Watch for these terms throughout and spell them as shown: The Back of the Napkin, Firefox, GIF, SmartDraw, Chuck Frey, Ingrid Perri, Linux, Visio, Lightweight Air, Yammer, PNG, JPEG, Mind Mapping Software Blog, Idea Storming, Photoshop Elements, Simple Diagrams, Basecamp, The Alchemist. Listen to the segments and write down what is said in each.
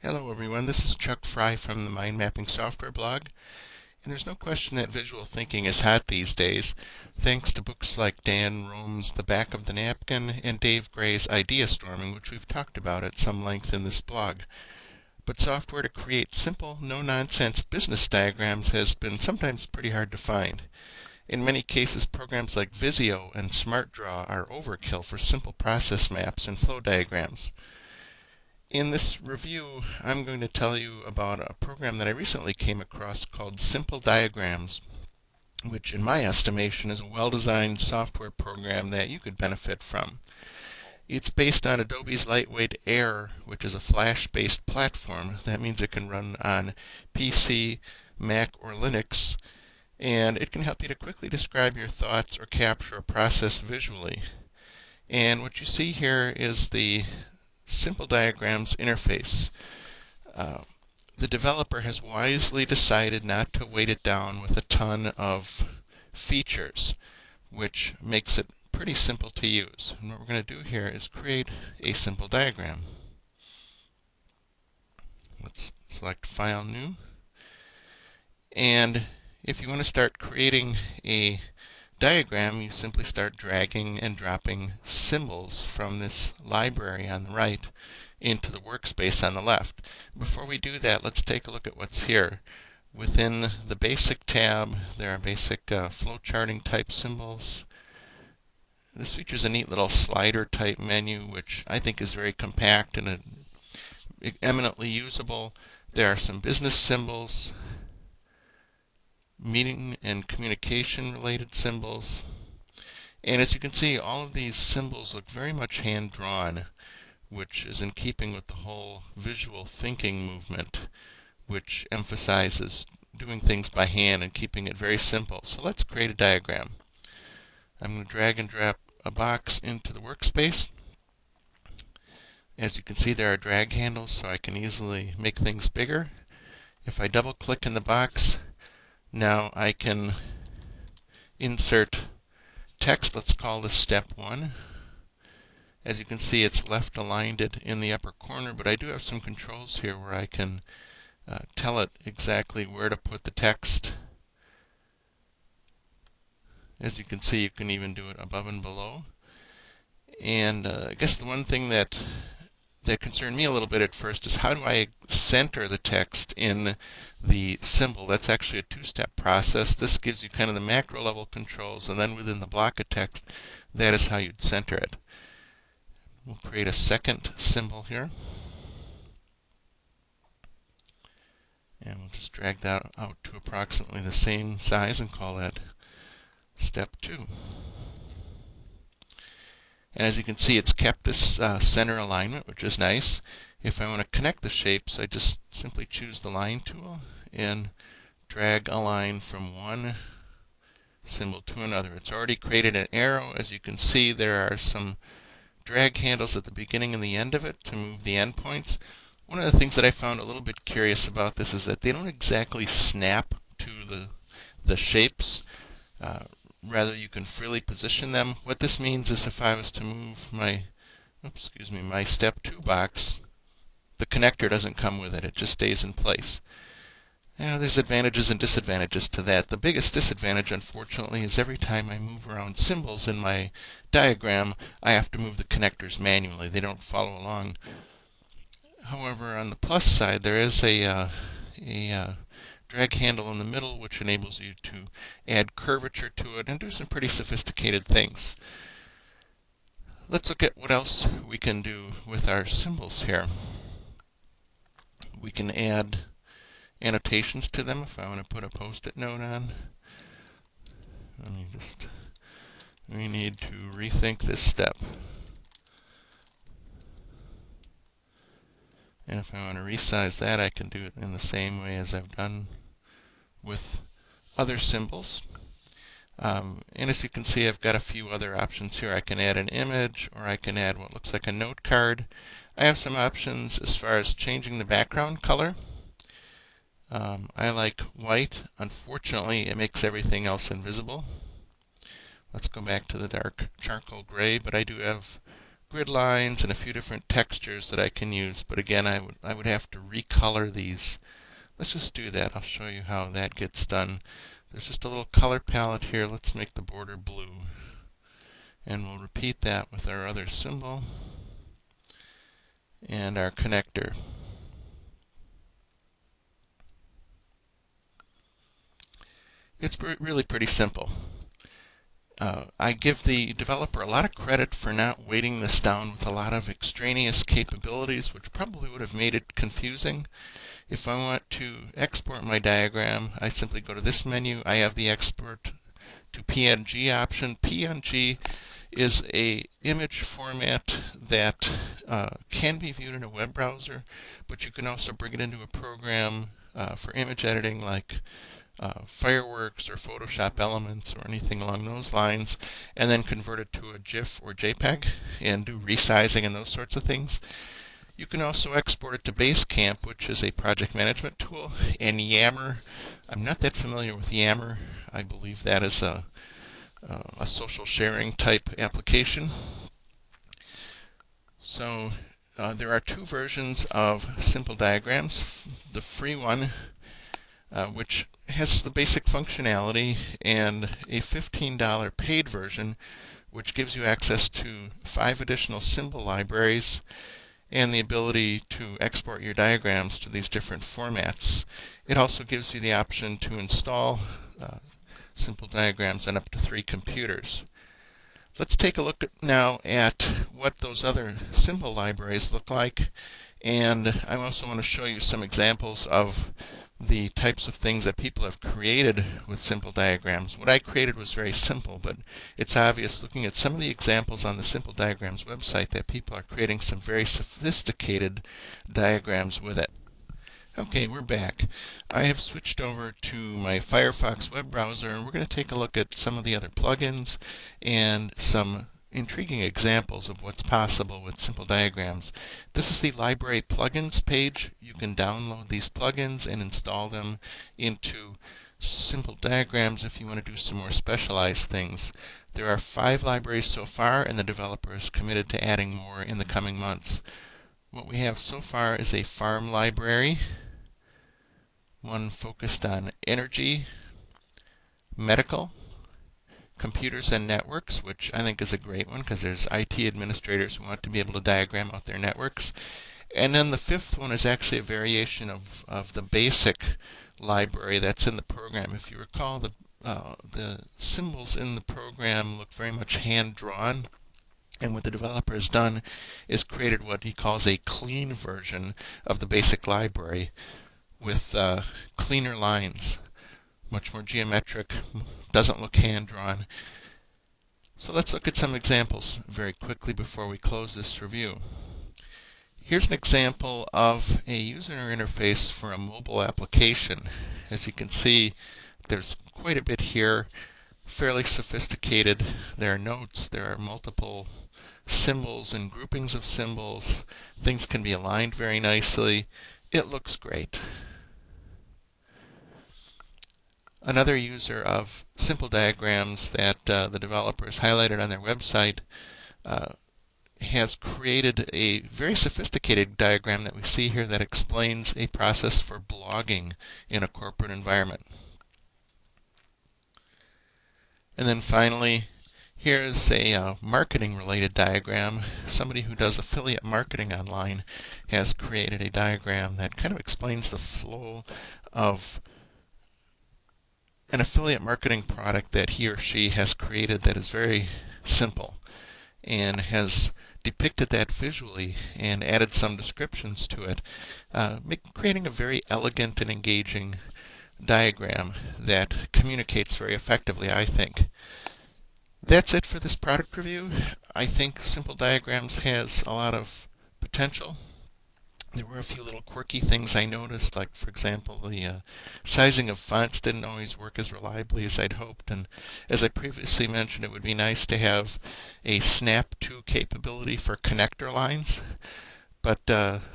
Hello everyone, this is Chuck Frey from the Mind Mapping Software Blog, and there's no question that visual thinking is hot these days, thanks to books like Dan Rome's The Back of the Napkin and Dave Gray's Idea Storming, which we've talked about at some length in this blog. But software to create simple, no-nonsense business diagrams has been sometimes pretty hard to find. In many cases, programs like Visio and SmartDraw are overkill for simple process maps and flow diagrams. In this review, I'm going to tell you about a program that I recently came across called Simple Diagrams, which in my estimation is a well-designed software program that you could benefit from. It's based on Adobe's Lightweight Air, which is a Flash-based platform. That means it can run on PC, Mac, or Linux, and it can help you to quickly describe your thoughts or capture a process visually. And what you see here is the Simple Diagrams interface. The developer has wisely decided not to weight it down with a ton of features, which makes it pretty simple to use. And what we're going to do here is create a simple diagram. Let's select File, New. And if you want to start creating a diagram, you simply start dragging and dropping symbols from this library on the right into the workspace on the left. Before we do that, let's take a look at what's here. Within the Basic tab, there are basic flowcharting type symbols. This features a neat little slider type menu, which I think is very compact and eminently usable. There are some business symbols, meeting and communication related symbols, and as you can see, all of these symbols look very much hand-drawn, which is in keeping with the whole visual thinking movement, which emphasizes doing things by hand and keeping it very simple. So let's create a diagram. I'm going to drag and drop a box into the workspace. As you can see, there are drag handles, so I can easily make things bigger. If I double click in the box, now I can insert text. Let's call this step 1. As you can see, it's left aligned it in the upper corner, but I do have some controls here where I can tell it exactly where to put the text. As you can see, you can even do it above and below. And I guess the one thing that concerned me a little bit at first is, how do I center the text in the symbol? That's actually a two-step process. This gives you kind of the macro level controls, and then within the block of text, that is how you'd center it. We'll create a second symbol here. And we'll just drag that out to approximately the same size and call that step 2. And as you can see, it's kept this center alignment, which is nice. If I want to connect the shapes, I just simply choose the line tool and drag a line from one symbol to another. It's already created an arrow. As you can see, there are some drag handles at the beginning and the end of it to move the endpoints. One of the things that I found a little bit curious about this is that they don't exactly snap to the shapes. Rather, you can freely position them. What this means is, if I was to move my step 2 box, the connector doesn't come with it. It just stays in place. Now, there's advantages and disadvantages to that. The biggest disadvantage, unfortunately, is every time I move around symbols in my diagram, I have to move the connectors manually. They don't follow along. However, on the plus side, there is a drag handle in the middle, which enables you to add curvature to it and do some pretty sophisticated things. Let's look at what else we can do with our symbols here. We can add annotations to them if I want to put a Post-it note on. We need to rethink this step. And if I want to resize that, I can do it in the same way as I've done with other symbols. And as you can see, I've got a few other options here. I can add an image, or I can add what looks like a note card. I have some options as far as changing the background color. I like white. Unfortunately, it makes everything else invisible. Let's go back to the dark charcoal gray, but I do have grid lines and a few different textures that I can use, but again I would have to recolor these. Let's just do that. I'll show you how that gets done. There's just a little color palette here. Let's make the border blue. And we'll repeat that with our other symbol and our connector. It's really pretty simple. I give the developer a lot of credit for not weighting this down with a lot of extraneous capabilities, which probably would have made it confusing. If I want to export my diagram, I simply go to this menu. I have the export to PNG option. PNG is an image format that can be viewed in a web browser, but you can also bring it into a program for image editing like Fireworks or Photoshop Elements or anything along those lines, and then convert it to a GIF or JPEG and do resizing and those sorts of things. You can also export it to Basecamp, which is a project management tool, and Yammer. I'm not that familiar with Yammer. I believe that is a social sharing type application. So there are two versions of Simple Diagrams. The free one, which has the basic functionality, and a $15 paid version, which gives you access to 5 additional symbol libraries and the ability to export your diagrams to these different formats. It also gives you the option to install Simple Diagrams on up to 3 computers. Let's take a look now at what those other symbol libraries look like, and I also want to show you some examples of the types of things that people have created with Simple Diagrams. What I created was very simple, but it's obvious looking at some of the examples on the Simple Diagrams website that people are creating some very sophisticated diagrams with it. Okay, we're back. I have switched over to my Firefox web browser, and we're going to take a look at some of the other plugins and some intriguing examples of what's possible with Simple Diagrams. This is the library plugins page. You can download these plugins and install them into Simple Diagrams if you want to do some more specialized things. There are 5 libraries so far, and the developer is committed to adding more in the coming months. What we have so far is a farm library, one focused on energy, medical, computers and networks, which I think is a great one because there's IT administrators who want to be able to diagram out their networks. And then the 5th one is actually a variation of the basic library that's in the program. If you recall, the symbols in the program look very much hand-drawn, and what the developer has done is created what he calls a clean version of the basic library with cleaner lines. Much more geometric, doesn't look hand-drawn. So let's look at some examples very quickly before we close this review. Here's an example of a user interface for a mobile application. As you can see, there's quite a bit here, fairly sophisticated. There are notes, there are multiple symbols and groupings of symbols. Things can be aligned very nicely. It looks great. Another user of Simple Diagrams that the developers highlighted on their website has created a very sophisticated diagram that we see here that explains a process for blogging in a corporate environment. And then finally, here's a marketing-related diagram. Somebody who does affiliate marketing online has created a diagram that kind of explains the flow of an affiliate marketing product that he or she has created that is very simple, and has depicted that visually and added some descriptions to it, creating a very elegant and engaging diagram that communicates very effectively, I think. That's it for this product review. I think Simple Diagrams has a lot of potential. There were a few little quirky things I noticed, like, for example, the sizing of fonts didn't always work as reliably as I'd hoped, and as I previously mentioned, it would be nice to have a snap to capability for connector lines, but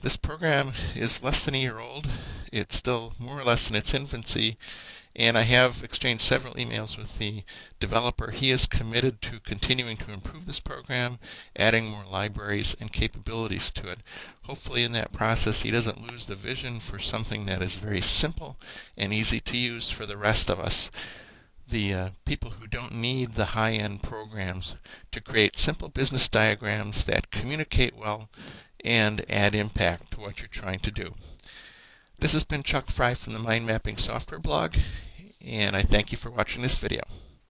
this program is less than a year old. It's still more or less in its infancy, And I have exchanged several emails with the developer. He is committed to continuing to improve this program, adding more libraries and capabilities to it. Hopefully in that process he doesn't lose the vision for something that is very simple and easy to use for the rest of us. The people who don't need the high-end programs to create simple business diagrams that communicate well and add impact to what you're trying to do. This has been Chuck Frey from the Mind Mapping Software Blog, and I thank you for watching this video.